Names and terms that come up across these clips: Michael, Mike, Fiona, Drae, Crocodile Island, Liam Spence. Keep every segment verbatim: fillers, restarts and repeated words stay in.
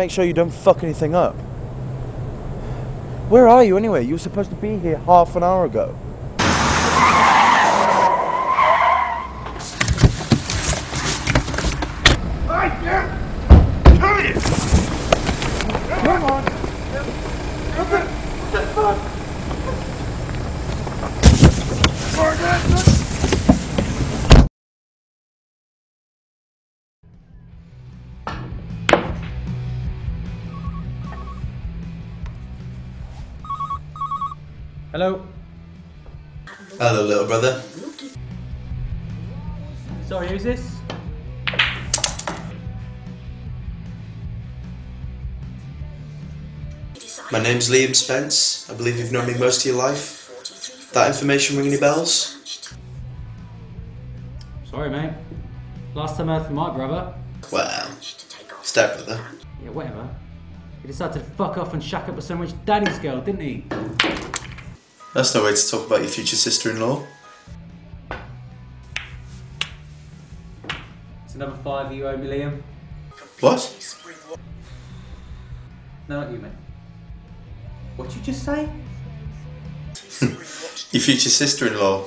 make sure you don't fuck anything up. Where are you anyway? You were supposed to be here half an hour ago. Hello. Hello, little brother. Sorry, who's this? My name's Liam Spence. I believe you've known me most of your life. That information ring any bells? Sorry, mate. Last time I heard from my brother. Well, stepbrother. Yeah, whatever. He decided to fuck off and shack up with some rich daddy's girl, didn't he? That's no way to talk about your future sister-in-law. It's another five you owe me, Liam. What? No, not you, mate. What'd you just say? Your future sister-in-law.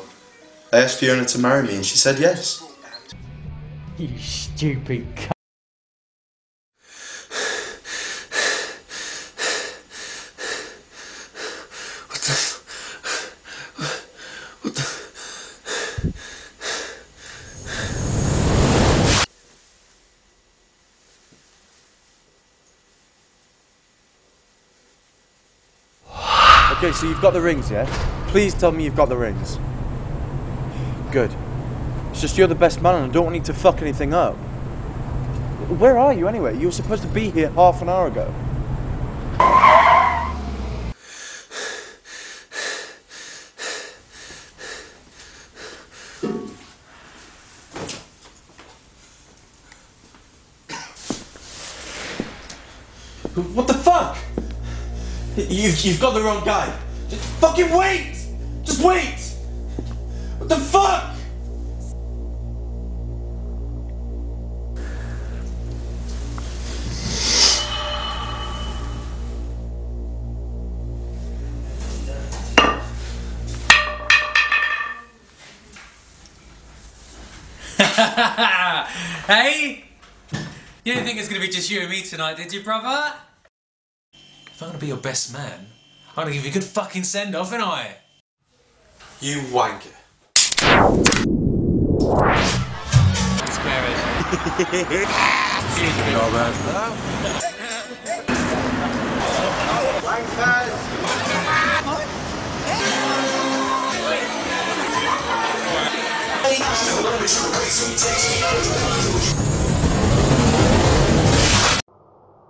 I asked Fiona to marry me and she said yes. You stupid c***. Okay, so you've got the rings, yeah? Please tell me you've got the rings. Good. It's just you're the best man and I don't need to fuck anything up. Where are you anyway? You were supposed to be here half an hour ago. What the fuck? You've, you've got the wrong guy. Just fucking wait! Just wait! What the fuck? Hey? You didn't think it's gonna be just you and me tonight, did you, brother? If I'm gonna be your best man, I'm gonna give you a good fucking send off, ain't I? You wanker. Spare it. Excuse me, old man.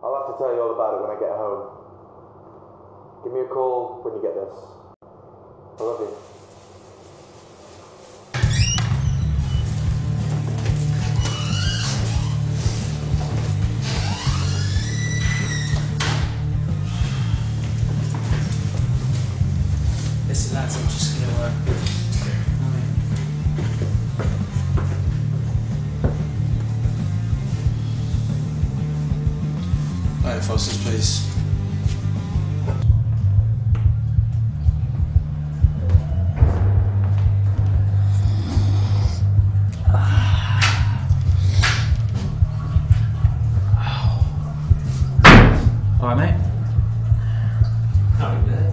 I'll have to tell you all about it when I get home. Give me a call when you get this. I love you. Listen, lads, I'm just gonna work. All right, Fosters, please. Alright, mate. Not good.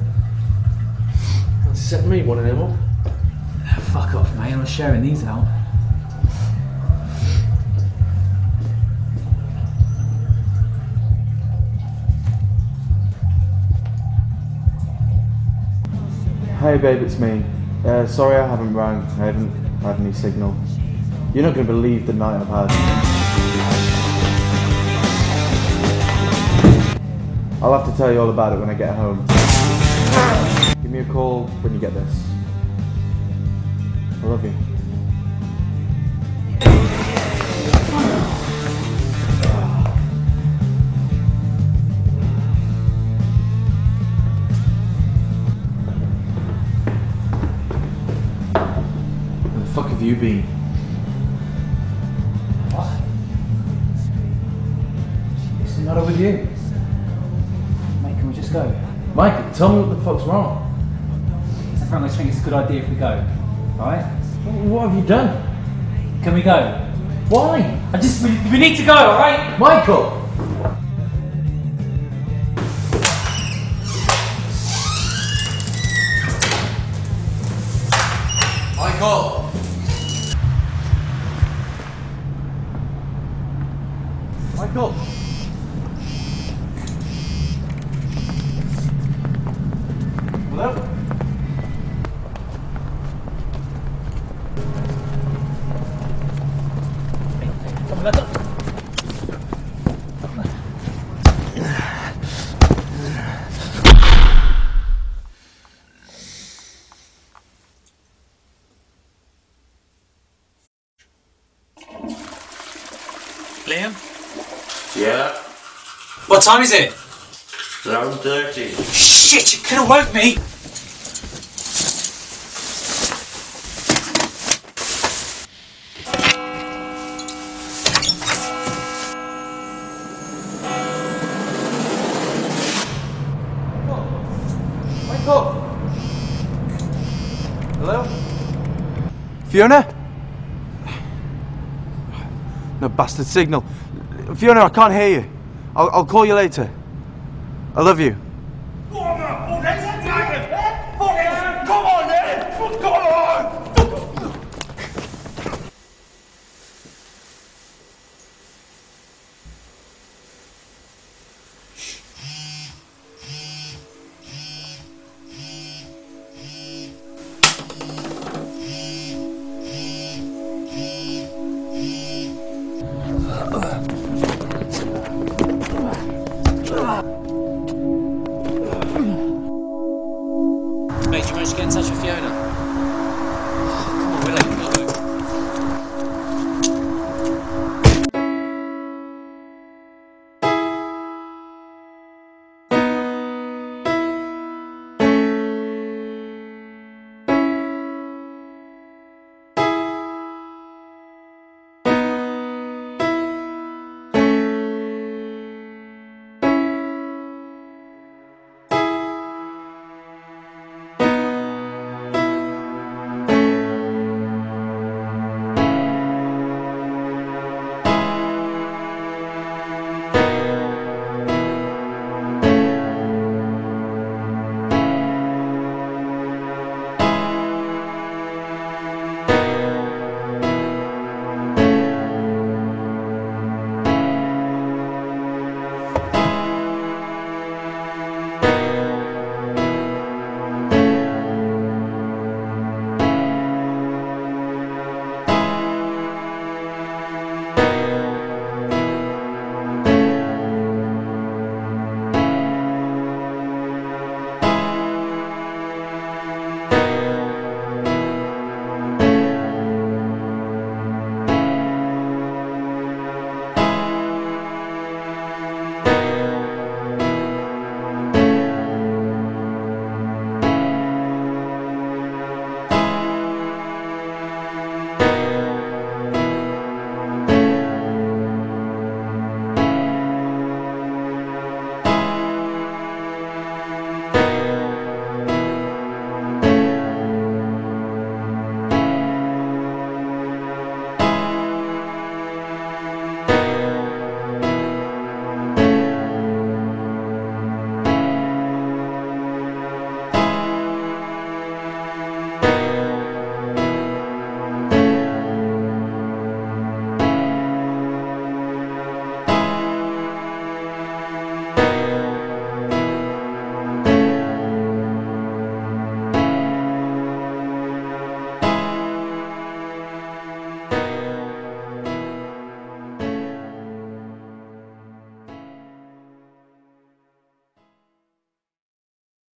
Except me, one of them all. Oh, fuck off, mate. I'm not sharing these out. Hey, babe, it's me. Uh, sorry, I haven't rang. I haven't had any signal. You're not going to believe the night I've had. I'll have to tell you all about it when I get home. Give me a call when you get this. I love you. Where the fuck have you been? What? What's the matter with you? Mike, tell me what the fuck's wrong. So Frank, I just think it's a good idea if we go. Alright? What have you done? Can we go? Why? I just, we, we need to go, alright? Michael! Michael! Michael! Hello? Liam? Yeah? What time is it? eleven thirty. Shit, you could have woke me! Michael! Hello? Fiona? No bastard signal. Fiona, I can't hear you. I'll, I'll call you later. I love you. Come on, man! Come on, man! Come on! Mate, you managed to get in touch with Fiona? Oh, come on, we're not going to go.